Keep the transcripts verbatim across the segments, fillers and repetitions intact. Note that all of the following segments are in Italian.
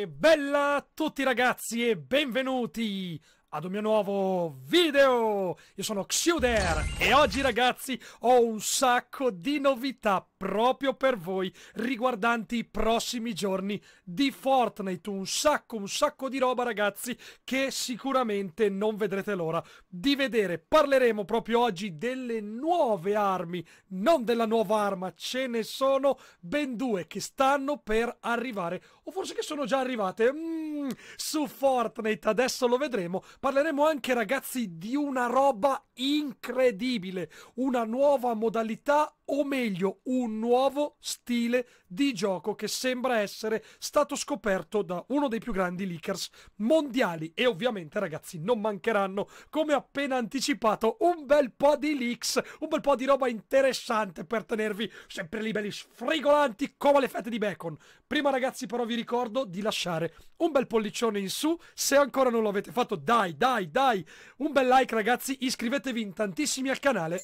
E bella a tutti ragazzi e benvenuti ad un mio nuovo video. Io sono Xiuder e oggi ragazzi ho un sacco di novità proprio per voi riguardanti i prossimi giorni di Fortnite. Un sacco un sacco di roba ragazzi che sicuramente non vedrete l'ora di vedere. Parleremo proprio oggi delle nuove armi, non della nuova arma, ce ne sono ben due che stanno per arrivare, o forse che sono già arrivate mm, su Fortnite, adesso lo vedremo. Parleremo anche ragazzi di una roba incredibile, una nuova modalità, o meglio un nuovo stile di gioco che sembra essere stato scoperto da uno dei più grandi leakers mondiali. E ovviamente ragazzi non mancheranno, come appena anticipato, un bel po' di leaks, un bel po' di roba interessante per tenervi sempre lì belli sfrigolanti come le fette di bacon. Prima ragazzi però vi ricordo di lasciare un bel pollicione in su se ancora non lo avete fatto, dai dai dai, un bel like ragazzi, iscrivetevi in tantissimi al canale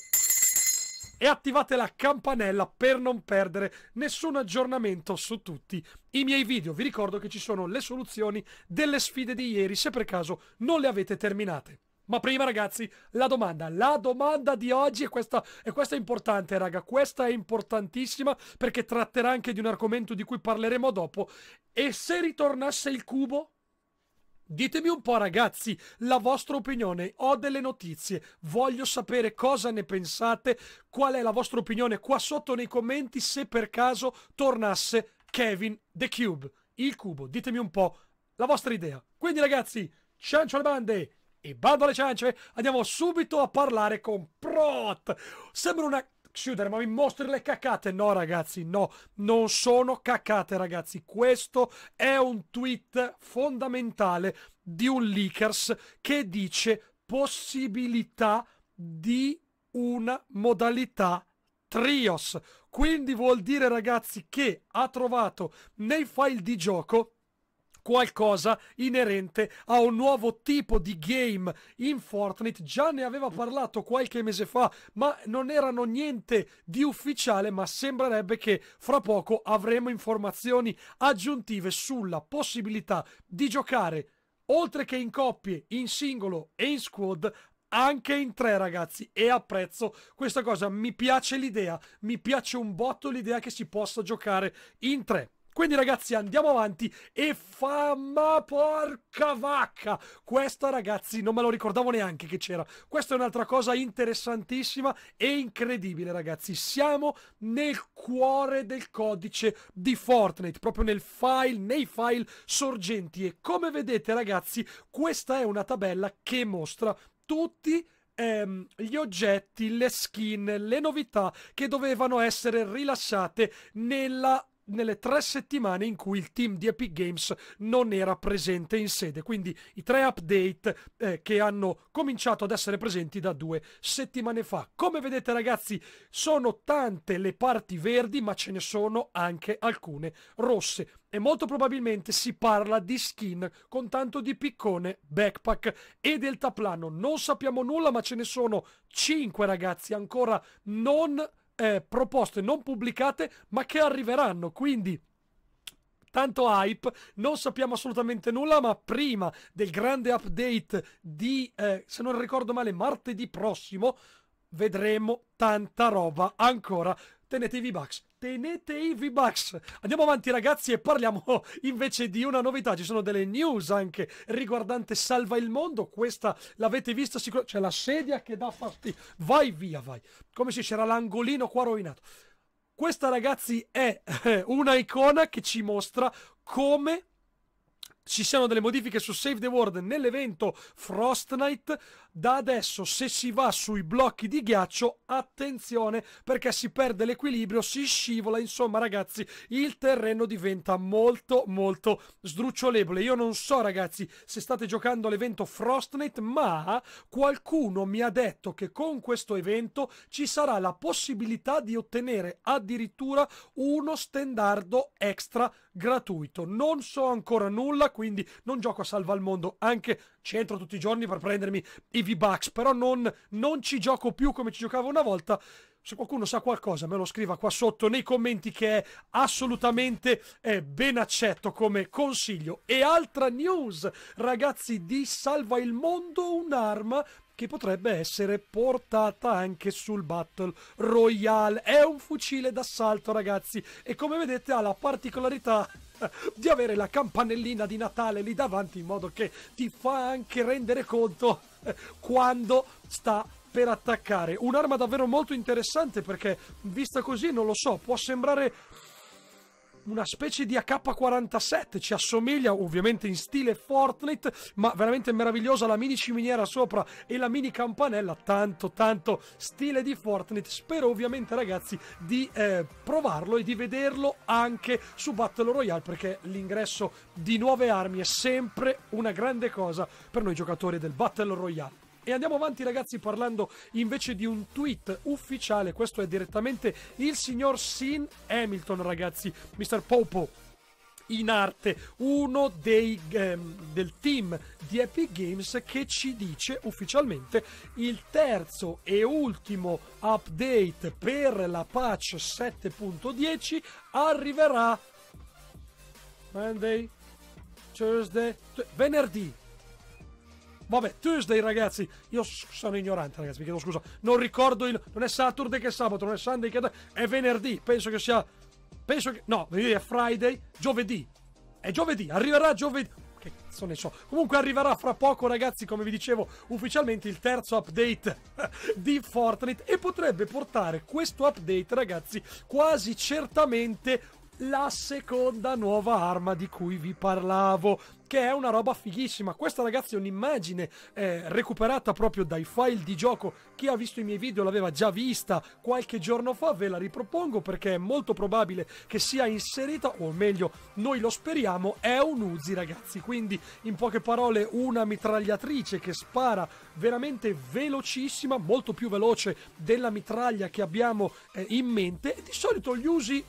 e attivate la campanella per non perdere nessun aggiornamento su tutti i miei video. Vi ricordo che ci sono le soluzioni delle sfide di ieri se per caso non le avete terminate. Ma prima ragazzi la domanda, la domanda di oggi, e questa, e questa è importante raga, questa è importantissima perché tratterà anche di un argomento di cui parleremo dopo. E se ritornasse il cubo? Ditemi un po' ragazzi la vostra opinione, ho delle notizie, voglio sapere cosa ne pensate, qual è la vostra opinione qua sotto nei commenti se per caso tornasse Kevin The Cube, il cubo. Ditemi un po' la vostra idea. Quindi ragazzi, ciancio alle bande e bando alle ciance, andiamo subito a parlare con Prot. Sembra una... Xiuder, ma mi mostri le cacate? No ragazzi, no, non sono cacate ragazzi, questo è un tweet fondamentale di un leakers che dice possibilità di una modalità trios, quindi vuol dire ragazzi che ha trovato nei file di gioco qualcosa inerente a un nuovo tipo di game in Fortnite. Già ne aveva parlato qualche mese fa, ma non erano niente di ufficiale, ma sembrerebbe che fra poco avremo informazioni aggiuntive sulla possibilità di giocare, oltre che in coppie, in singolo e in squad, anche in tre ragazzi. E apprezzo questa cosa, mi piace l'idea, mi piace un botto l'idea che si possa giocare in tre. Quindi ragazzi andiamo avanti e fa... ma porca vacca! Questa ragazzi non me lo ricordavo neanche che c'era. Questa è un'altra cosa interessantissima e incredibile ragazzi. Siamo nel cuore del codice di Fortnite, proprio nel file, nei file sorgenti. E come vedete ragazzi questa è una tabella che mostra tutti Ehm, gli oggetti, le skin, le novità che dovevano essere rilasciate nella... nelle tre settimane in cui il team di Epic Games non era presente in sede, quindi i tre update eh, che hanno cominciato ad essere presenti da due settimane fa. Come vedete ragazzi sono tante le parti verdi, ma ce ne sono anche alcune rosse, e molto probabilmente si parla di skin con tanto di piccone, backpack e deltaplano. Non sappiamo nulla, ma ce ne sono cinque ragazzi ancora non Eh, proposte, non pubblicate, ma che arriveranno, quindi tanto hype. Non sappiamo assolutamente nulla, ma prima del grande update di eh, se non ricordo male martedì prossimo vedremo tanta roba ancora. Tenete i V-Bucks, tenete i V-Bucks. Andiamo avanti ragazzi e parliamo invece di una novità. Ci sono delle news anche riguardante Salva il Mondo. Questa l'avete vista sicuramente, c'è la sedia che dà fastidio, vai via vai, come se c'era l'angolino qua rovinato. Questa ragazzi è una icona che ci mostra come ci siano delle modifiche su Save the World nell'evento Frostnight. Da adesso se si va sui blocchi di ghiaccio, attenzione perché si perde l'equilibrio, si scivola, insomma ragazzi il terreno diventa molto molto sdrucciolevole. Io non so ragazzi se state giocando all'evento Frostnight, ma qualcuno mi ha detto che con questo evento ci sarà la possibilità di ottenere addirittura uno stendardo extra gratuito. Non so ancora nulla, quindi non gioco a Salva il Mondo, anche ci entro tutti i giorni per prendermi i V-Bucks, però non, non ci gioco più come ci giocavo una volta. se qualcuno sa qualcosa me lo scriva qua sotto nei commenti, che è assolutamente eh, ben accetto come consiglio. E altra news, ragazzi, di Salva il Mondo, un'arma che potrebbe essere portata anche sul Battle Royale. È un fucile d'assalto, ragazzi, e come vedete ha la particolarità di avere la campanellina di Natale lì davanti, in modo che ti fa anche rendere conto quando sta per attaccare. Un'arma davvero molto interessante, perché vista così, non lo so, può sembrare una specie di A K quarantasette, ci assomiglia ovviamente in stile Fortnite, ma veramente meravigliosa la mini ciminiera sopra e la mini campanella, tanto tanto stile di Fortnite. Spero ovviamente, ragazzi, di eh, provarlo e di vederlo anche su Battle Royale, perché l'ingresso di nuove armi è sempre una grande cosa per noi giocatori del Battle Royale. E andiamo avanti, ragazzi, parlando invece di un tweet ufficiale. Questo è direttamente il signor Sin Hamilton, ragazzi, mister Popo in arte, uno dei ehm, del team di Epic Games, che ci dice ufficialmente: il terzo e ultimo update per la patch sette punto dieci arriverà Monday, Tuesday, venerdì. Vabbè, Tuesday, ragazzi, io sono ignorante, ragazzi, vi chiedo scusa, non ricordo il... non è Saturday che è sabato, non è Sunday che è... è venerdì, penso che sia... penso che... no, venerdì è Friday, giovedì, è giovedì, arriverà giovedì... che cazzo ne so, comunque arriverà fra poco, ragazzi, come vi dicevo, ufficialmente il terzo update di Fortnite, e potrebbe portare questo update, ragazzi, quasi certamente la seconda nuova arma di cui vi parlavo, che è una roba fighissima. Questa, ragazzi, è un'immagine eh, recuperata proprio dai file di gioco. Chi ha visto i miei video l'aveva già vista qualche giorno fa, ve la ripropongo perché è molto probabile che sia inserita, o meglio noi lo speriamo. È un Uzi, ragazzi, quindi in poche parole una mitragliatrice che spara veramente velocissima, molto più veloce della mitraglia che abbiamo eh, in mente. E di solito gli Uzi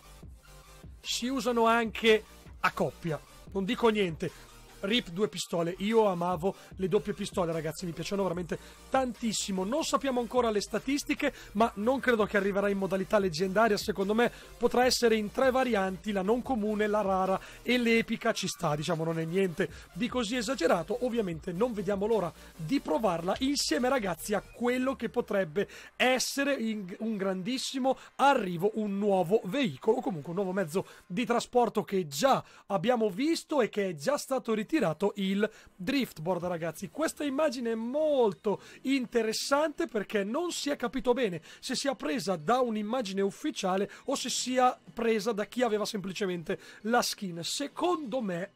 si usano anche a coppia, non dico niente, rip due pistole. Io amavo le doppie pistole, ragazzi, mi piacciono veramente tantissimo. Non sappiamo ancora le statistiche, ma non credo che arriverà in modalità leggendaria. Secondo me potrà essere in tre varianti: la non comune, la rara e l'epica. Ci sta, diciamo, non è niente di così esagerato. Ovviamente non vediamo l'ora di provarla insieme, ragazzi, a quello che potrebbe essere un grandissimo arrivo, un nuovo veicolo, comunque un nuovo mezzo di trasporto che già abbiamo visto e che è già stato ritirato tirato il Driftboard. Ragazzi, questa immagine è molto interessante perché non si è capito bene se sia presa da un'immagine ufficiale o se sia presa da chi aveva semplicemente la skin. Secondo me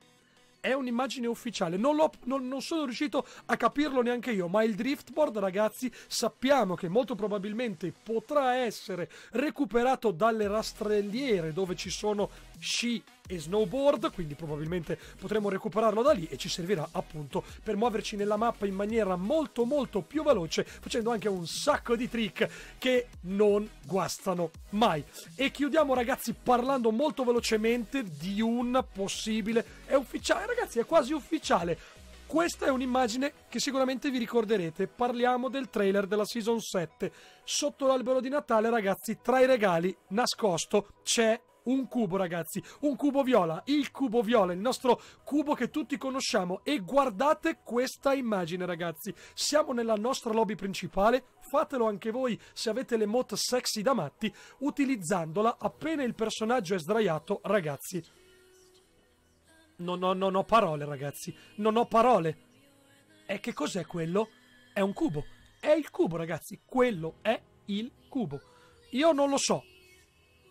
è un'immagine ufficiale, non, non, non sono riuscito a capirlo neanche io, ma il Driftboard, ragazzi, sappiamo che molto probabilmente potrà essere recuperato dalle rastrelliere dove ci sono sci e snowboard, quindi probabilmente potremo recuperarlo da lì e ci servirà appunto per muoverci nella mappa in maniera molto molto più veloce, facendo anche un sacco di trick che non guastano mai. E chiudiamo, ragazzi, parlando molto velocemente di un possibile... è ufficiale, ragazzi, è quasi ufficiale. Questa è un'immagine che sicuramente vi ricorderete, parliamo del trailer della Season sette. Sotto l'albero di Natale, ragazzi, tra i regali nascosto c'è un cubo, ragazzi, un cubo viola, il cubo viola, il nostro cubo che tutti conosciamo. E guardate questa immagine, ragazzi, siamo nella nostra lobby principale. Fatelo anche voi se avete le emote sexy da matti, utilizzandola appena il personaggio è sdraiato, ragazzi. Non ho, non ho parole, ragazzi, non ho parole. E che cos'è quello? È un cubo, è il cubo, ragazzi, quello è il cubo. Io non lo so.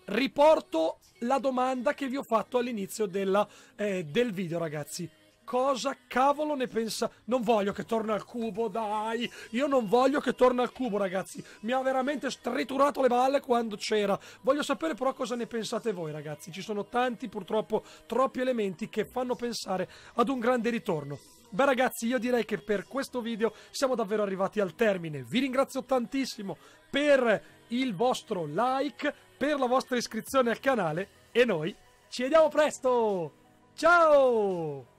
Riporto la domanda che vi ho fatto all'inizio della, eh, del video, ragazzi. Cosa cavolo ne pensa? Non voglio che torni al cubo, dai! Io non voglio che torni al cubo, ragazzi. Mi ha veramente striturato le balle quando c'era. Voglio sapere però cosa ne pensate voi, ragazzi. Ci sono tanti, purtroppo, troppi elementi che fanno pensare ad un grande ritorno. Beh, ragazzi, io direi che per questo video siamo davvero arrivati al termine. Vi ringrazio tantissimo per il vostro like, per la vostra iscrizione al canale, e noi ci vediamo presto! Ciao!